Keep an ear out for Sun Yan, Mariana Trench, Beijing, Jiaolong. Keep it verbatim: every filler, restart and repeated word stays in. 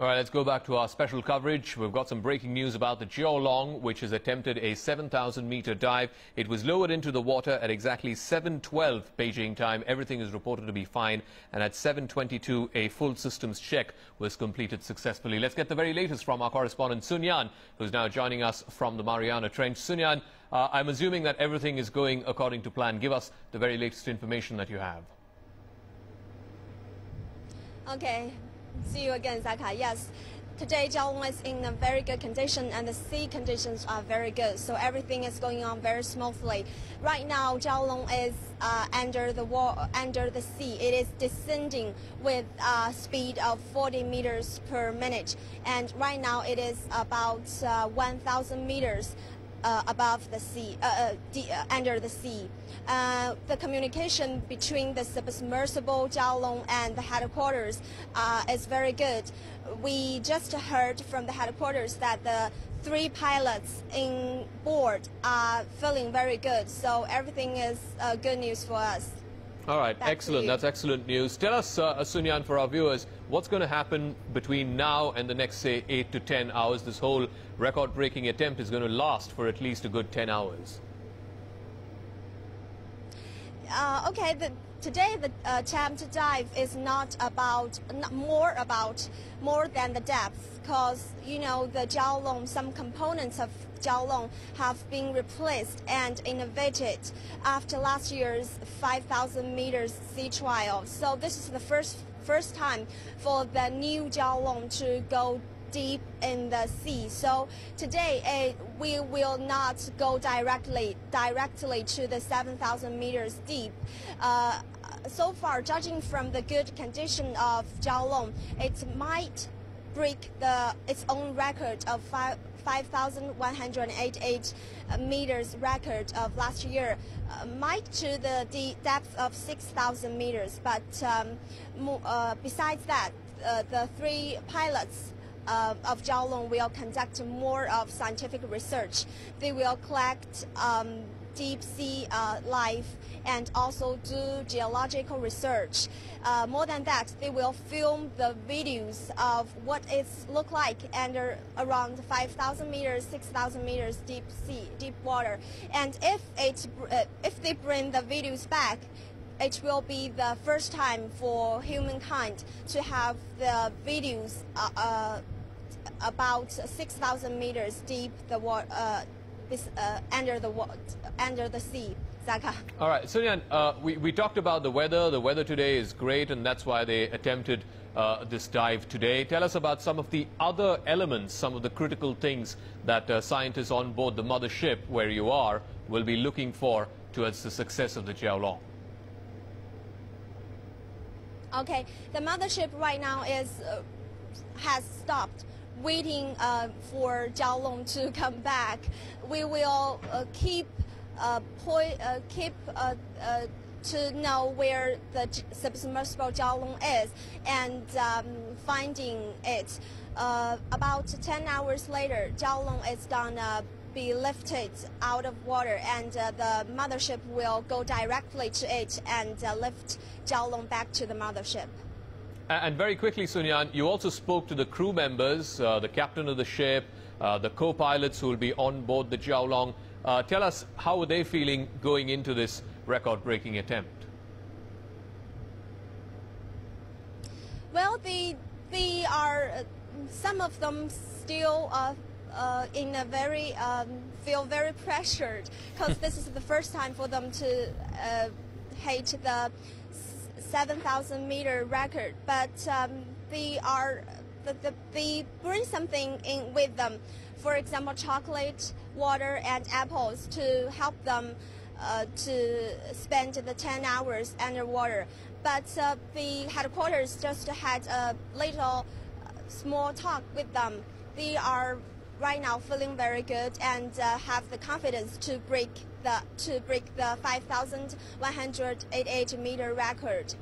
All right, let's go back to our special coverage. We've got some breaking news about the Jiaolong, which has attempted a seven thousand meter dive. It was lowered into the water at exactly seven twelve Beijing time. Everything is reported to be fine. And at seven twenty-two, a full systems check was completed successfully. Let's get the very latest from our correspondent, Sun Yan, who's now joining us from the Mariana Trench. Sun Yan, uh, I'm assuming that everything is going according to plan. Give us the very latest information that you have. Okay. See you again, Zaka. Yes, today Jiaolong is in a very good condition and the sea conditions are very good, so everything is going on very smoothly. Right now, Jiaolong is uh, under the wall, under the sea. It is descending with a speed of forty meters per minute, and right now it is about uh, one thousand meters. Uh, above the sea, uh, uh, under the sea. Uh, the communication between the submersible Jiaolong and the headquarters uh, is very good. We just heard from the headquarters that the three pilots on board are feeling very good, so everything is uh, good news for us. All right, Back excellent. That's excellent news. Tell us, uh, Sun Yan, for our viewers, what's going to happen between now and the next, say, eight to ten hours? This whole record-breaking attempt is going to last for at least a good ten hours. Uh, okay, the, today the uh, attempt to dive is not about, not more about, more than the depth, because, you know, the Jiaolong, some components of Jiaolong have been replaced and innovated after last year's five thousand meters sea trial. So this is the first first time for the new Jiaolong to go deep in the sea. So today uh, we will not go directly directly to the seven thousand meters deep. Uh, so far, judging from the good condition of Jiaolong, it might break the its own record of five. five thousand one hundred eighty-eight meters record of last year, uh, might to the, the depth of six thousand meters. But um, uh, besides that, uh, the three pilots uh, of Jiaolong will conduct more of scientific research. They will collect um, deep sea uh, life and also do geological research. Uh, more than that, they will film the videos of what it looks like under around five thousand meters, six thousand meters deep sea, deep water. And if it, uh, if they bring the videos back, it will be the first time for humankind to have the videos uh, uh, about six thousand meters deep the water. Uh, Is, uh, under the water, under the sea. Zaka. All right, Sun Yan, uh, we, we talked about the weather. The weather today is great, and that's why they attempted uh, this dive today. Tell us about some of the other elements, some of the critical things that uh, scientists on board the mothership, where you are, will be looking for towards the success of the Jiaolong. Okay, the mothership right now is uh, has stopped, waiting uh, for Jiaolong to come back. We will uh, keep uh, point, uh, keep uh, uh, to know where the submersible Jiaolong is and um, finding it. Uh, about ten hours later, Jiaolong is gonna be lifted out of water, and uh, the mothership will go directly to it and uh, lift Jiaolong back to the mothership. And very quickly, Sun Yan, you also spoke to the crew members, uh, the captain of the ship, uh, the co-pilots who will be on board the Jiaolong. Uh, tell us, how are they feeling going into this record-breaking attempt? Well, they, they are, uh, some of them still uh, uh, in a very, um, feel very pressured, because this is the first time for them to uh, hit the seven thousand meter record, but um, they are the, the, they bring something in with them, for example, chocolate, water, and apples to help them uh, to spend the ten hours underwater. But uh, the headquarters just had a little uh, small talk with them. They are right now feeling very good and uh, have the confidence to break. The, to break the five thousand one hundred eighty-eight meter record.